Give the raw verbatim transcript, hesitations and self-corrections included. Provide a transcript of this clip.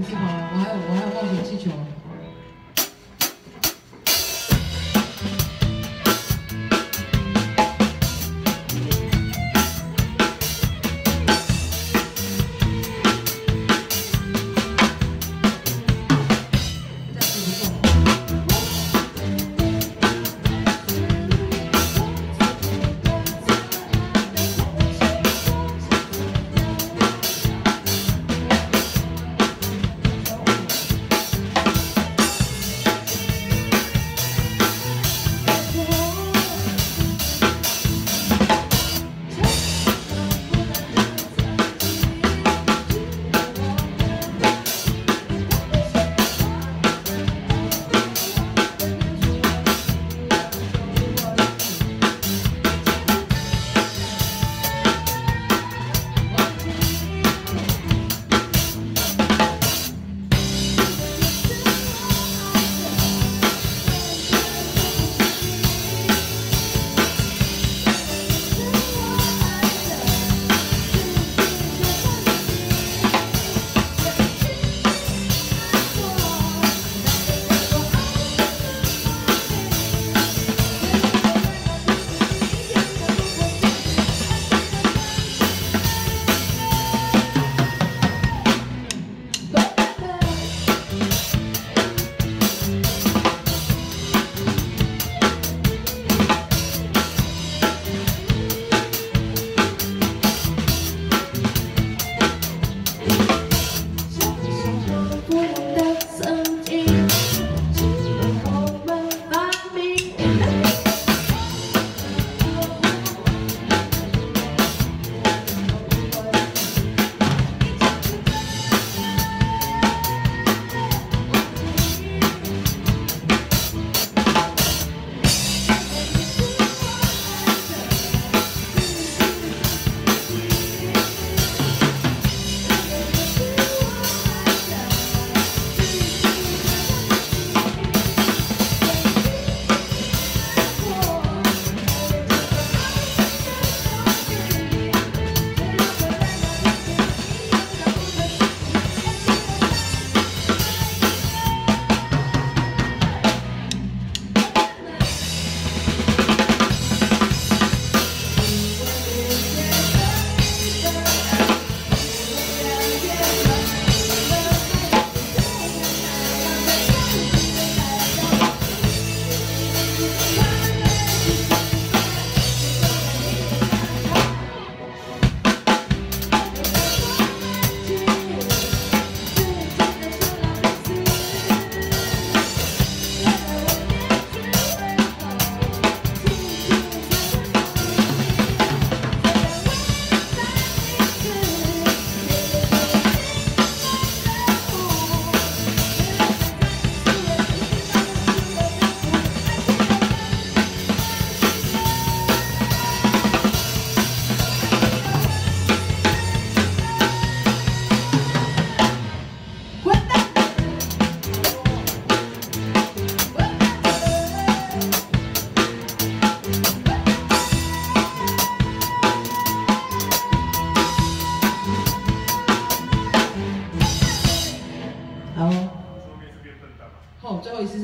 不是吗？我还有我还有望远气球。